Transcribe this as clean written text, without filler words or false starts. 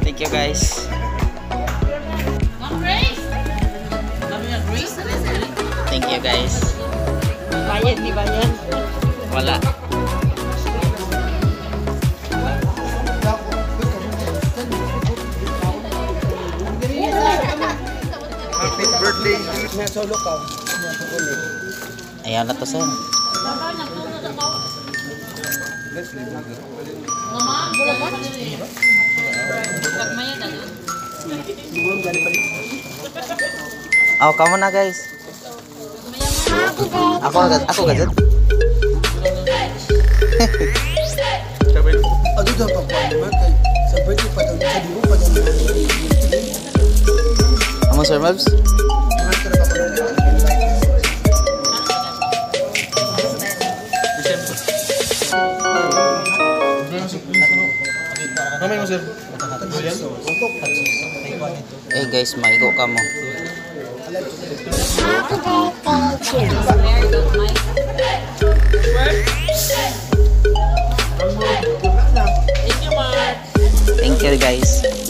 Thank you guys. Thank you guys. Bayad ni bayad. Wala. Happy birthday. Ayan na to sir. Oh, kamu na guys. Aku agak guys, maigo kamu. Thank you guys.